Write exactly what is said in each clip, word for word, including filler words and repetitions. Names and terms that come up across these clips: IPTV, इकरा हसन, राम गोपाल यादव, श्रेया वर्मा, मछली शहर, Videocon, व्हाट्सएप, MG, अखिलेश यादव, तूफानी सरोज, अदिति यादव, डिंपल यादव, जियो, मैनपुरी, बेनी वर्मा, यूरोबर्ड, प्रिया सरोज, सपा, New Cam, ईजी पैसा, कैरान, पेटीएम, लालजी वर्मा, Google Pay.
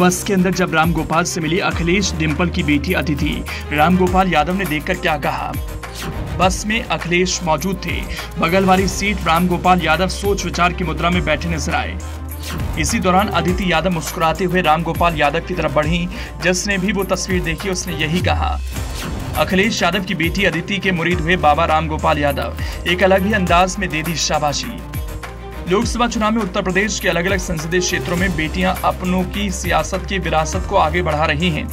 बस के अंदर जब राम गोपाल से मिली अखिलेश डिंपल की बेटी अदिति, राम गोपाल यादव ने देखकर क्या कहा। बस में अखिलेश मौजूद थे। बगल वाली सीट राम गोपाल यादव सोच विचार की मुद्रा में बैठे नजर आए। इसी दौरान अदिति यादव मुस्कुराते हुए राम गोपाल यादव की तरफ बढ़ी। जिसने भी वो तस्वीर देखी उसने यही कहा। अखिलेश यादव की बेटी अदिति के मुरीद हुए बाबा राम गोपाल यादव, एक अलग ही अंदाज में दे दी शाबाशी। लोकसभा चुनाव में उत्तर प्रदेश के अलग अलग संसदीय क्षेत्रों में बेटियां अपनों की सियासत की विरासत को आगे बढ़ा रही हैं।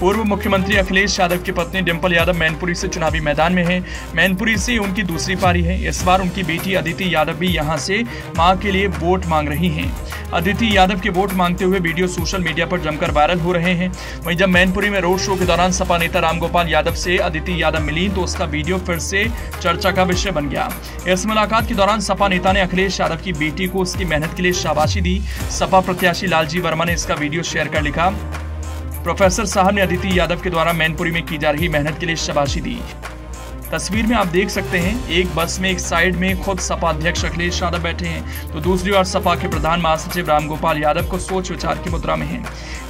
पूर्व मुख्यमंत्री अखिलेश यादव की पत्नी डिंपल यादव मैनपुरी से चुनावी मैदान में हैं। मैनपुरी से उनकी दूसरी पारी है। इस बार उनकी बेटी अदिति यादव भी यहां से मां के लिए वोट मांग रही हैं। अदिति यादव के वोट मांगते हुए वीडियो सोशल मीडिया पर जमकर वायरल हो रहे हैं। वहीं जब मैनपुरी में रोड शो के दौरान सपा नेता राम गोपाल यादव से अदिति यादव मिली तो उसका वीडियो फिर से चर्चा का विषय बन गया। इस मुलाकात के दौरान सपा नेता ने अखिलेश यादव की बेटी को उसकी मेहनत के लिए शाबाशी दी। सपा प्रत्याशी लालजी वर्मा ने इसका वीडियो शेयर कर लिखा, प्रोफेसर साहब ने अदिति यादव के द्वारा मैनपुरी में की जा रही मेहनत के लिए शाबाशी दी। तस्वीर में आप देख सकते हैं, एक बस में एक साइड में खुद सपा अध्यक्ष अखिलेश यादव बैठे हैं तो दूसरी ओर सपा के प्रधान महासचिव राम गोपाल यादव को सोच विचार की मुद्रा में हैं।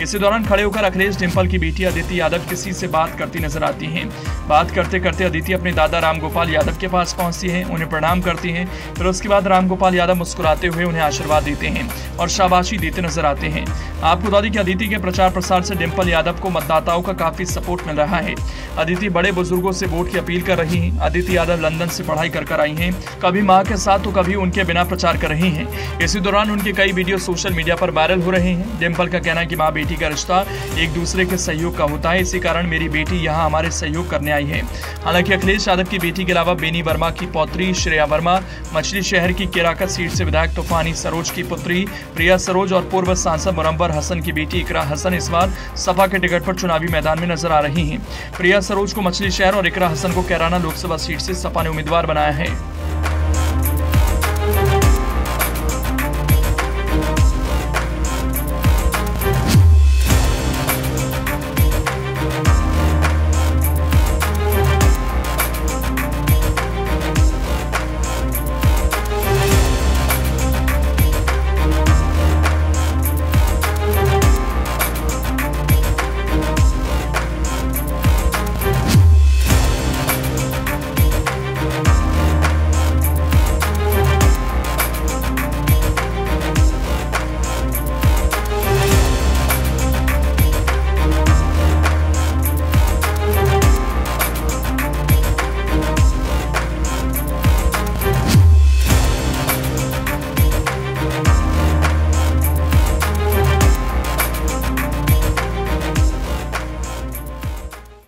इसी दौरान खड़े होकर अखिलेश डिंपल की बेटी अदिति यादव किसी से बात करती नजर आती हैं। बात करते करते अदिति अपने दादा राम गोपाल यादव के पास पहुंचती हैं, उन्हें प्रणाम करती हैं। फिर उसके बाद राम गोपाल यादव मुस्कुराते हुए उन्हें आशीर्वाद देते हैं और शाबाशी देते नजर आते हैं। आपको बता दें कि अदिति के प्रचार प्रसार से डिंपल यादव को मतदाताओं का काफी सपोर्ट मिल रहा है। अदिति बड़े बुजुर्गों से वोट की अपील कर रही। अदिति यादव लंदन से पढ़ाई कर कर आई हैं, कभी मां के साथ तो कभी उनके बिना प्रचार कर रही हैं। इसी दौरान उनके कई वीडियो सोशल मीडिया पर वायरल हो रहे हैं। डिंपल का कहना है कि मां बेटी का रिश्ता एक दूसरे के सहयोग का होता है, इसी कारण मेरी बेटी यहां हमारे सहयोग करने आई है। हालांकि अखिलेश यादव की बेटी के अलावा बेनी वर्मा की पौत्री श्रेया वर्मा, मछली शहर की कैरान सीट से विधायक तूफानी सरोज की पुत्री प्रिया सरोज और पूर्व सांसद मैनपुर हसन की बेटी इकरा हसन इस बार सपा के टिकट पर चुनावी मैदान में नजर आ रही है। प्रिया सरोज को मछली शहर और इकरा हसन को कैरान लोकसभा सीट से सपा ने उम्मीदवार बनाया है।